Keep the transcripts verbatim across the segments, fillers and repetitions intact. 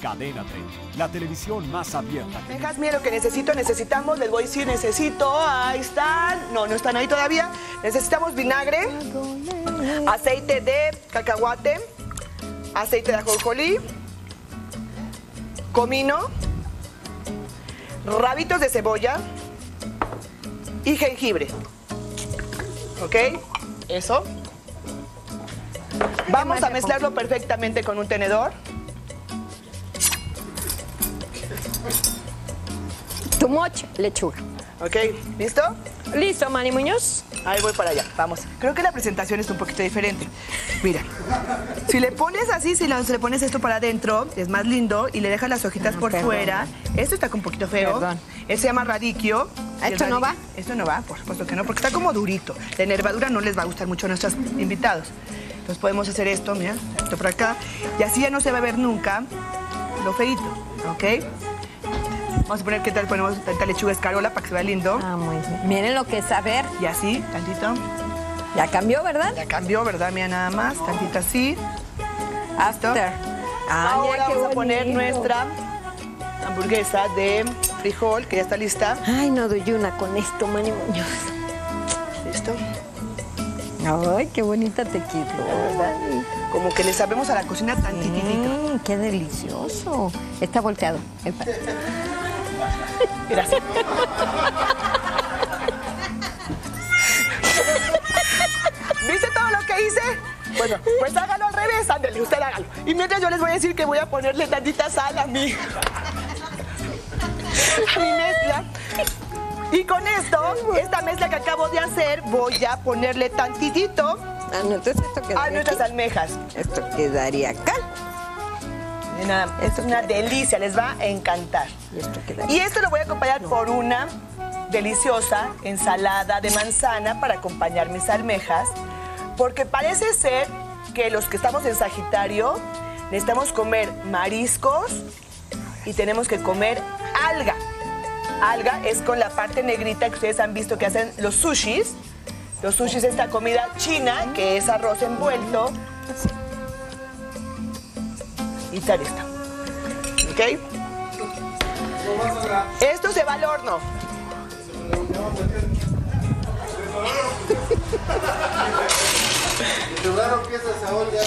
Cadena treinta, la televisión más abierta. Que... Dejas miedo que necesito, necesitamos, les voy a decir necesito, ahí están, no, no están ahí todavía. Necesitamos vinagre, aceite de cacahuate, aceite de ajonjolí, comino, rabitos de cebolla y jengibre. ¿Ok? Eso. Vamos a mezclarlo perfectamente con un tenedor. Too much lechuga. Ok, ¿listo? Listo, Mani Muñoz. Ahí voy para allá, vamos. Creo que la presentación es un poquito diferente. Mira, si le pones así, si le pones esto para adentro, es más lindo, y le dejas las hojitas no, por perdón. fuera. Esto está un poquito feo. Perdón. Este se llama radicchio. ¿Esto no va? Esto no va, por supuesto que no, porque está como durito. La nervadura no les va a gustar mucho a nuestros invitados. Entonces podemos hacer esto, mira, esto por acá. Y así ya no se va a ver nunca lo feito, ¿ok? Vamos a poner qué tal ponemos tanta lechuga escarola para que se vea lindo. Ah, muy bien. Miren lo que es saber. Y así, tantito. Ya cambió, ¿verdad? Ya cambió, ¿verdad? Mira nada más, tantito así. After. Ah, ahora vamos a poner nuestra hamburguesa de frijol, que ya está lista. Ay, no doy una con esto, Mani Muñoz. ¿Listo? Ay, qué bonita te quito, ¿verdad? Como que le sabemos a la cocina tantitito. Mm, qué delicioso. Está volteado. Gracias. ¿Viste todo lo que hice? Bueno, pues hágalo al revés, ándale, usted hágalo. Y mientras yo les voy a decir que voy a ponerle tantita sal a mi, a mi mezcla. Y con esto, esta mezcla que acabo de hacer, voy a ponerle tantitito ah, no, esto a nuestras aquí. almejas. Esto quedaría acá. Una, esto es una delicia, les va a encantar. Y esto, y esto lo voy a acompañar no. por una deliciosa ensalada de manzana para acompañar mis almejas, porque parece ser que los que estamos en Sagitario necesitamos comer mariscos y tenemos que comer alga. Alga es con la parte negrita que ustedes han visto que hacen los sushis. Los sushis es esta comida china que es arroz envuelto. Sí. Y está listo. ¿Ok? Esto se va al horno.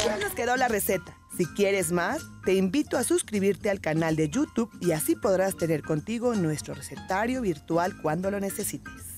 Ya nos quedó la receta. Si quieres más, te invito a suscribirte al canal de YouTube y así podrás tener contigo nuestro recetario virtual cuando lo necesites.